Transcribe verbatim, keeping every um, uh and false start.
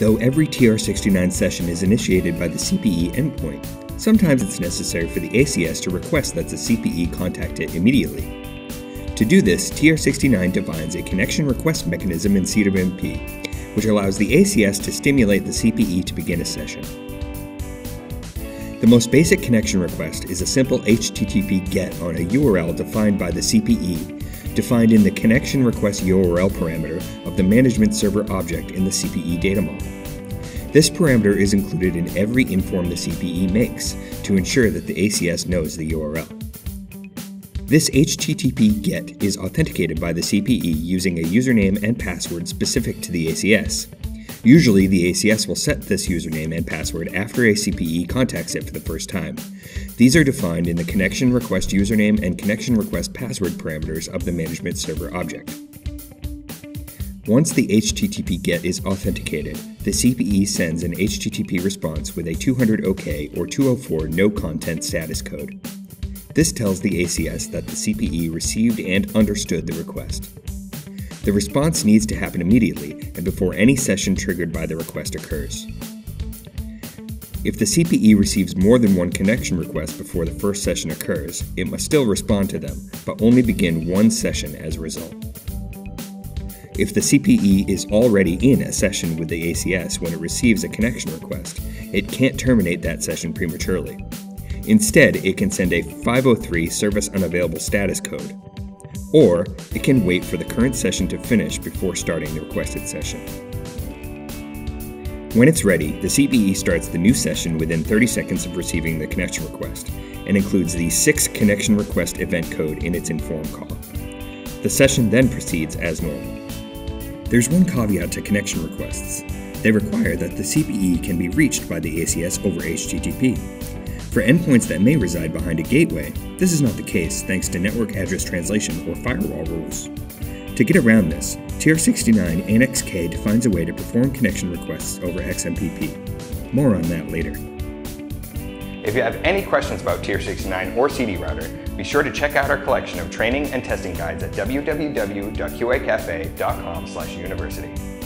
though every T R sixty-nine session is initiated by the C P E endpoint. Sometimes it's necessary for the A C S to request that the C P E contact it immediately. To do this, T R sixty-nine defines a connection request mechanism in C W M P, which allows the A C S to stimulate the C P E to begin a session. The most basic connection request is a simple H T T P GET on a U R L defined by the C P E, defined in the ConnectionRequestURL parameter of the ManagementServer object in the C P E data model. This parameter is included in every inform the C P E makes to ensure that the A C S knows the U R L. This H T T P GET is authenticated by the C P E using a username and password specific to the A C S. Usually, the A C S will set this username and password after a C P E contacts it for the first time. These are defined in the connection request username and connection request password parameters of the management server object. Once the H T T P GET is authenticated, the C P E sends an H T T P response with a two hundred OK or two oh four no content status code. This tells the A C S that the C P E received and understood the request. The response needs to happen immediately and before any session triggered by the request occurs. If the C P E receives more than one connection request before the first session occurs, it must still respond to them, but only begin one session as a result. If the C P E is already in a session with the A C S when it receives a connection request, it can't terminate that session prematurely. Instead, it can send a five oh three service unavailable status code. Or, it can wait for the current session to finish before starting the requested session. When it's ready, the C P E starts the new session within thirty seconds of receiving the connection request, and includes the sixth connection request event code in its inform column. The session then proceeds as normal. There's one caveat to connection requests. They require that the C P E can be reached by the A C S over H T T P. For endpoints that may reside behind a gateway, this is not the case thanks to network address translation or firewall rules. To get around this, T R sixty-nine Annex K defines a way to perform connection requests over X M P P. More on that later. If you have any questions about T R sixty-nine or C D router, be sure to check out our collection of training and testing guides at w w w dot q a cafe dot com slash university.